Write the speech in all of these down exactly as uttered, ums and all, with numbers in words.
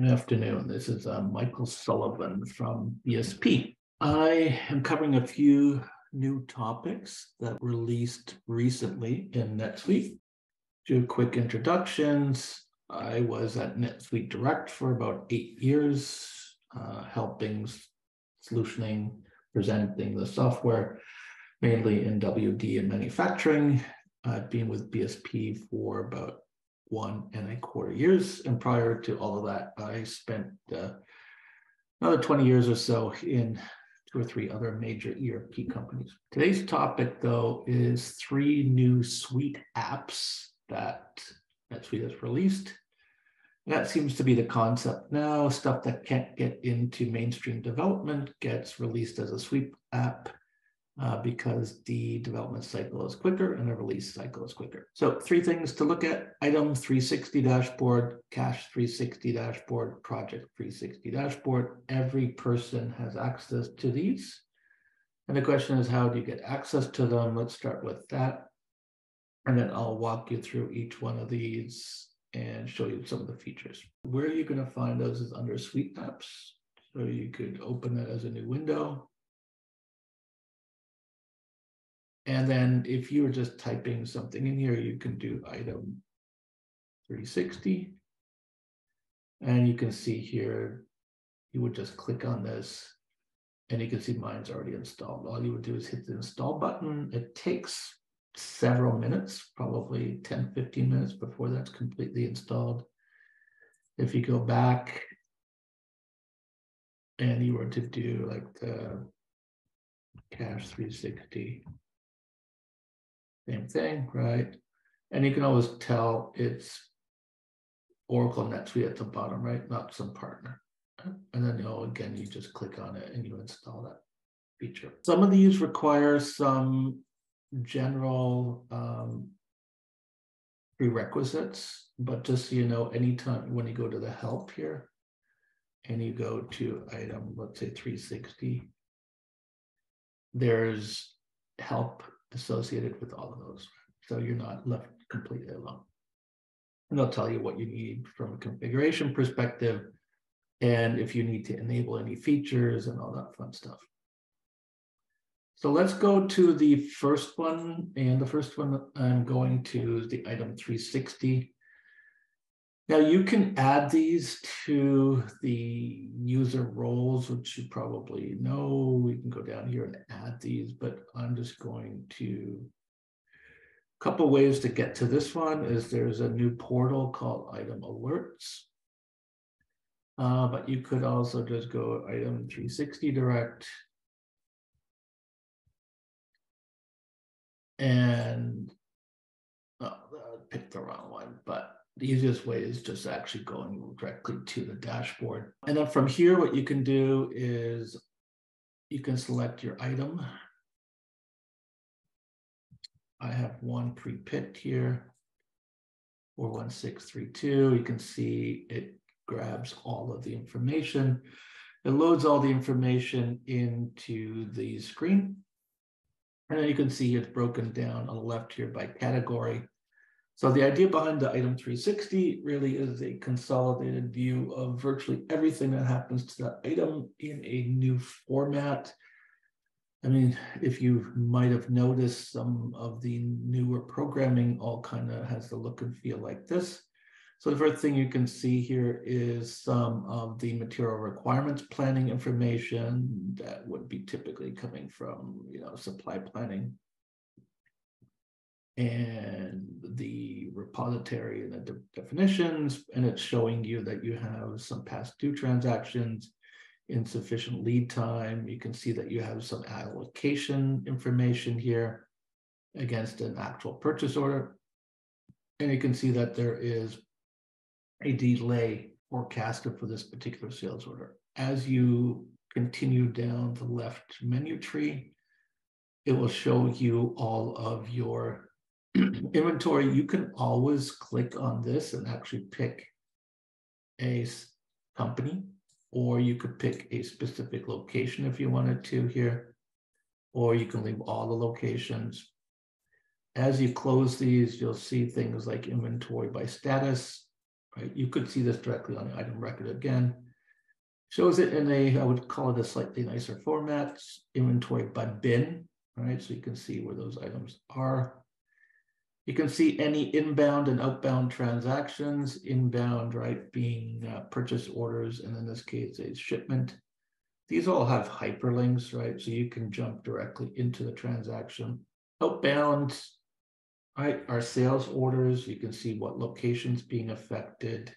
Good afternoon. This is uh, Michael Sullivan from B S P. I am covering a few new topics that were released recently in NetSuite. Two quick introductions. I was at NetSuite Direct for about eight years, uh, helping solutioning, presenting the software, mainly in W D and manufacturing. I've been with B S P for about one and a quarter years. And prior to all of that, I spent uh, another twenty years or so in two or three other major E R P companies. Today's topic, though, is three new suite apps that NetSuite has released. And that seems to be the concept now. Stuff that can't get into mainstream development gets released as a suite app uh, because the development cycle is quicker and the release cycle is quicker. So three things to look at: Item three sixty Dashboard, Cash three sixty Dashboard, Project three sixty Dashboard. Every person has access to these. And the question is, how do you get access to them? Let's start with that. And then I'll walk you through each one of these and show you some of the features. Where you're going to find those is under Suite Apps. So you could open that as a new window. And then if you were just typing something in here, you can do Item three sixty. And you can see here, you would just click on this. And you can see mine's already installed. All you would do is hit the install button. It takes several minutes, probably ten, fifteen minutes before that's completely installed. If you go back and you were to do like the Cash three sixty, same thing, right? And you can always tell it's Oracle NetSuite at the bottom, right? Not some partner. And then, oh, again, you just click on it and you install that feature. Some of these require some general um, prerequisites, but just so you know, anytime when you go to the help here and you go to item, let's say three sixty, there's help associated with all of those. So you're not left completely alone. And they'll tell you what you need from a configuration perspective and if you need to enable any features and all that fun stuff. So let's go to the first one, and the first one I'm going to is the Item three sixty. Now you can add these to the user roles, which you probably know. We can go down here and add these, but I'm just going to, a couple ways to get to this one is there's a new portal called Item Alerts, uh, but you could also just go Item three sixty Direct, and oh, I picked the wrong one, but the easiest way is just actually going directly to the dashboard. And then from here, what you can do is you can select your item. I have one pre-picked here, four one six three two. You can see it grabs all of the information. It loads all the information into the screen. And then you can see it's broken down on the left here by category. So the idea behind the Item three sixty really is a consolidated view of virtually everything that happens to that item in a new format. I mean, if you might have noticed, some of the newer programming all kind of has the look and feel like this. So the first thing you can see here is some of the material requirements planning information that would be typically coming from, you know, supply planning, and the repository and the de definitions, and it's showing you that you have some past due transactions, insufficient lead time. You can see that you have some allocation information here against an actual purchase order, and you can see that there is a delay forecasted for this particular sales order. As you continue down the left menu tree, it will show you all of your inventory. You can always click on this and actually pick a company, or you could pick a specific location if you wanted to here, or you can leave all the locations. As you close these, you'll see things like inventory by status, right? You could see this directly on the item record again. Shows it in a, I would call it a slightly nicer format, inventory by bin, right? So you can see where those items are. You can see any inbound and outbound transactions, inbound, right, being uh, purchase orders, and in this case, a shipment. These all have hyperlinks, right? So you can jump directly into the transaction. Outbound, right, are sales orders. You can see what locations being affected.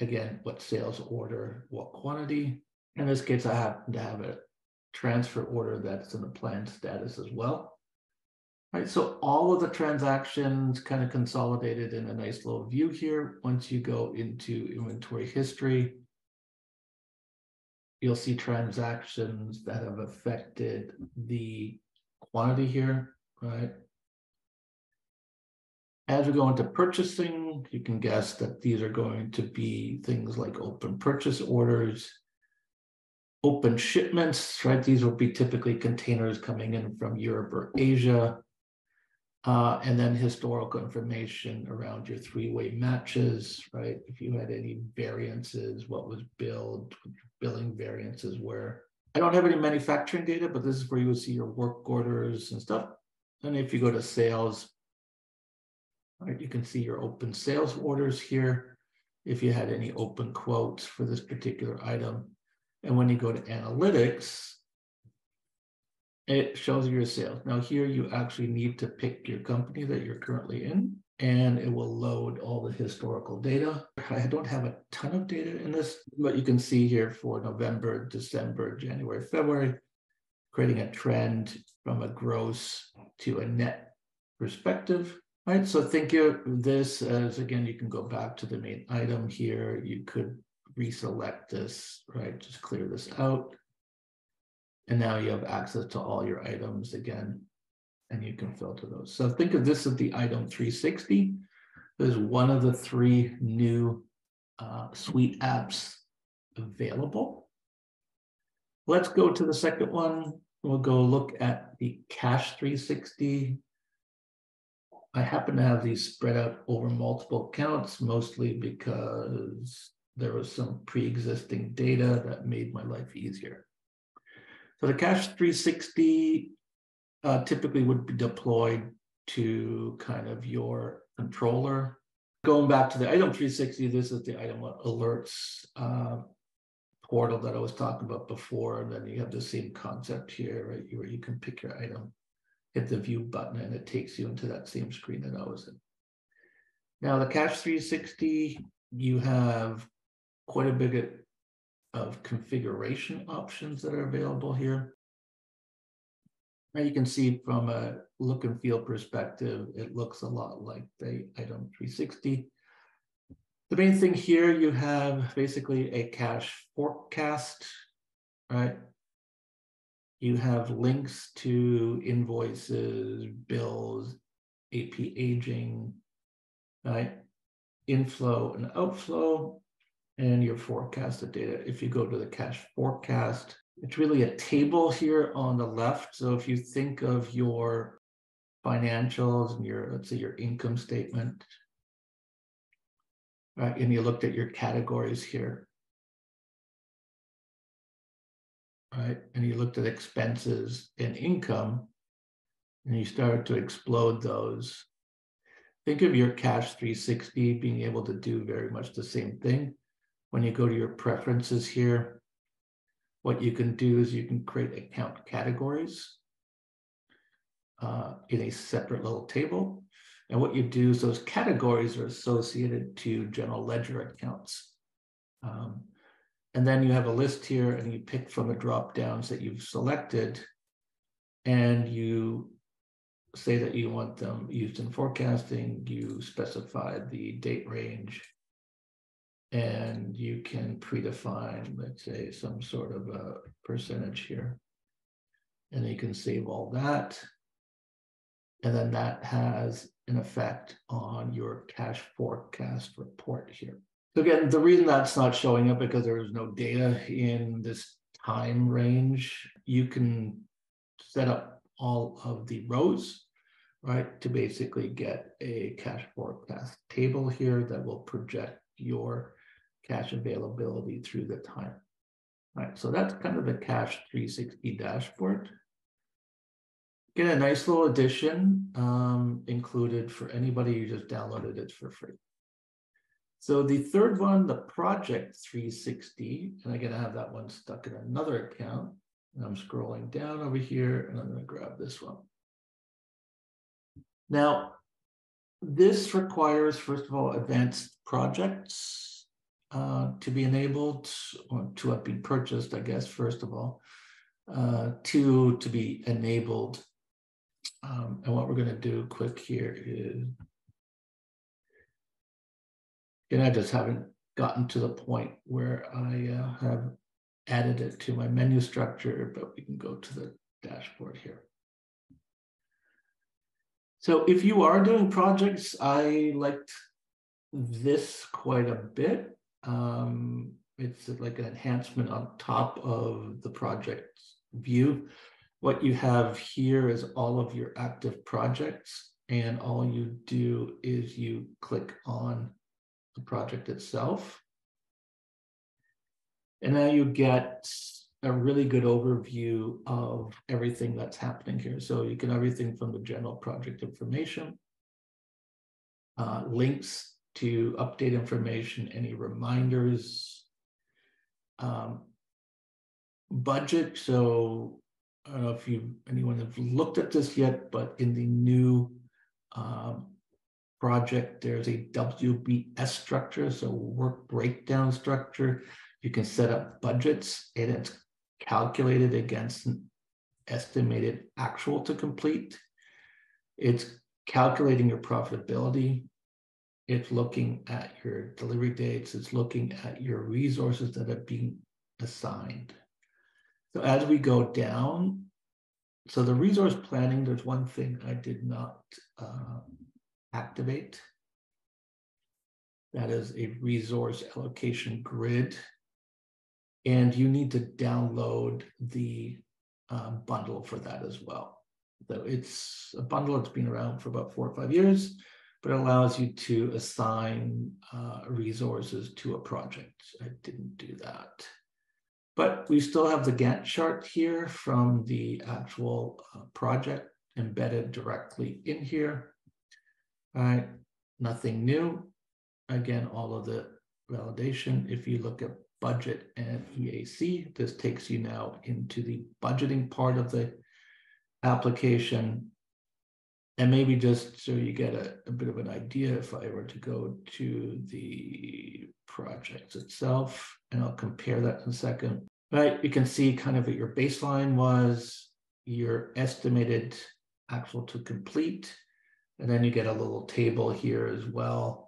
Again, what sales order, what quantity. In this case, I happen to have a transfer order that's in the planned status as well. All right, so all of the transactions kind of consolidated in a nice little view here. Once you go into inventory history, you'll see transactions that have affected the quantity here, right? As we go into purchasing, you can guess that these are going to be things like open purchase orders, open shipments, right? These will be typically containers coming in from Europe or Asia. Uh, and then historical information around your three-way matches, right? If you had any variances, what was billed, what your billing variances were. I don't have any manufacturing data, but this is where you would see your work orders and stuff. And if you go to sales, right, you can see your open sales orders here, if you had any open quotes for this particular item. And when you go to analytics, it shows you your sales. Now here you actually need to pick your company that you're currently in, and it will load all the historical data. I don't have a ton of data in this, but you can see here for November, December, January, February, creating a trend from a gross to a net perspective. All right, so think of this as, again, you can go back to the main item here. You could reselect this, right? Just clear this out. And now you have access to all your items again, and you can filter those. So think of this as the item three sixty. This is one of the three new uh, suite apps available. Let's go to the second one. We'll go look at the Cash three sixty. I happen to have these spread out over multiple accounts, mostly because there was some pre-existing data that made my life easier. So the Cash three sixty uh, typically would be deployed to kind of your controller. Going back to the item three sixty, this is the item alerts uh, portal that I was talking about before. And then you have the same concept here, right? Where you can pick your item, hit the view button, and it takes you into that same screen that I was in. Now the Cash three sixty, you have quite a bit of configuration options that are available here. Now you can see from a look and feel perspective, it looks a lot like the item three sixty. The main thing here, you have basically a cash forecast, right? You have links to invoices, bills, A P aging, right? Inflow and outflow, and your forecasted data. If you go to the cash forecast, it's really a table here on the left. So if you think of your financials and your, let's say, your income statement, right? And you looked at your categories here. Right? And you looked at expenses and income, and you started to explode those. Think of your Cash three sixty being able to do very much the same thing. When you go to your preferences here, what you can do is you can create account categories uh, in a separate little table. And what you do is those categories are associated to general ledger accounts. Um, And then you have a list here, and you pick from the drop downs that you've selected, and you say that you want them used in forecasting. You specify the date range, and you can predefine, let's say, some sort of a percentage here. And you can save all that. And then that has an effect on your cash forecast report here. So again, the reason that's not showing up because there is no data in this time range. You can set up all of the rows, right, to basically get a cash forecast table here that will project your cash availability through the time. All right, so that's kind of the Cash three sixty dashboard. Get a nice little addition um, included for anybody who just downloaded it for free. So the third one, the Project three sixty, and I'm going to have that one stuck in another account. And I'm scrolling down over here, and I'm going to grab this one. Now, this requires, first of all, advanced projects uh, to be enabled, or to have been purchased, I guess, first of all, uh, to, to be enabled. Um, and what we're going to do quick here is, and I just haven't gotten to the point where I uh, have added it to my menu structure, but we can go to the dashboard here. So if you are doing projects, I liked this quite a bit. Um, it's like an enhancement on top of the project view. What you have here is all of your active projects, and all you do is you click on the project itself. And now you get a really good overview of everything that's happening here. So you can everything from the general project information, uh, links to update information, any reminders, um, budget. So I don't know if you anyone have looked at this yet, but in the new um, project, there's a W B S structure, so work breakdown structure. You can set up budgets, and it's calculated against an estimated actual to complete. It's calculating your profitability. It's looking at your delivery dates. It's looking at your resources that are being assigned. So as we go down, so the resource planning, there's one thing I did not uh, activate. That is a resource allocation grid. And you need to download the um, bundle for that as well. So it's a bundle that's been around for about four or five years, but it allows you to assign uh, resources to a project. I didn't do that. But we still have the Gantt chart here from the actual uh, project embedded directly in here. All right, nothing new. Again, all of the validation. If you look at budget and E A C. This takes you now into the budgeting part of the application. And maybe just so you get a, a bit of an idea, if I were to go to the project itself, and I'll compare that in a second. Right, you can see kind of what your baseline was, your estimated actual to complete, and then you get a little table here as well.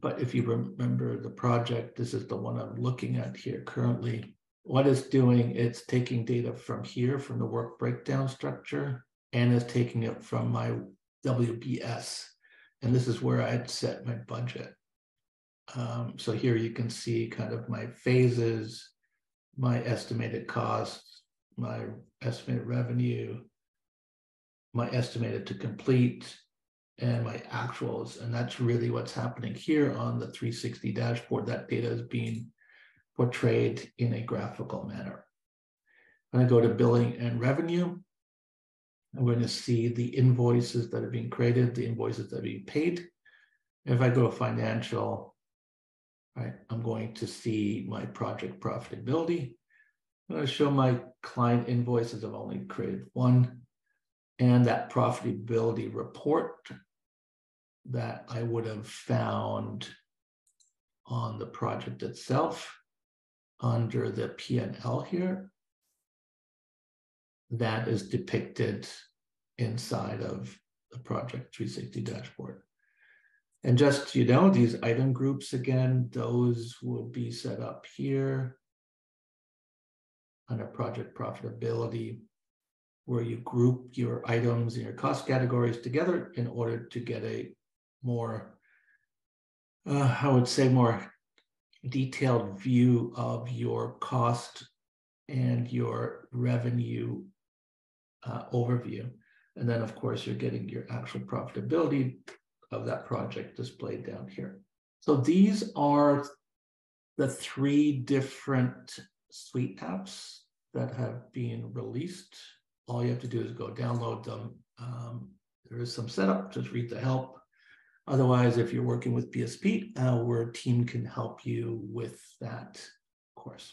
But if you remember the project, this is the one I'm looking at here currently. What it's doing, it's taking data from here, from the work breakdown structure, and it's taking it from my W B S. And this is where I'd set my budget. Um, so here you can see kind of my phases, my estimated costs, my estimated revenue, my estimated to complete, and my actuals. And that's really what's happening here on the three sixty dashboard. That data is being portrayed in a graphical manner. I'm going to go to billing and revenue. And we're going to see the invoices that are being created, the invoices that are being paid. If I go to financial, right, I'm going to see my project profitability. I'm going to show my client invoices. I've only created one. And that profitability report that I would have found on the project itself under the P and L here, that is depicted inside of the Project three sixty dashboard. And just, you know, these item groups, again, those will be set up here under project profitability, where you group your items and your cost categories together in order to get a more, uh, I would say, more detailed view of your cost and your revenue uh, overview. And then, of course, you're getting your actual profitability of that project displayed down here. So these are the three different suite apps that have been released. All you have to do is go download them. Um, there is some setup, just read the help. Otherwise, if you're working with B S P, our team can help you with that course.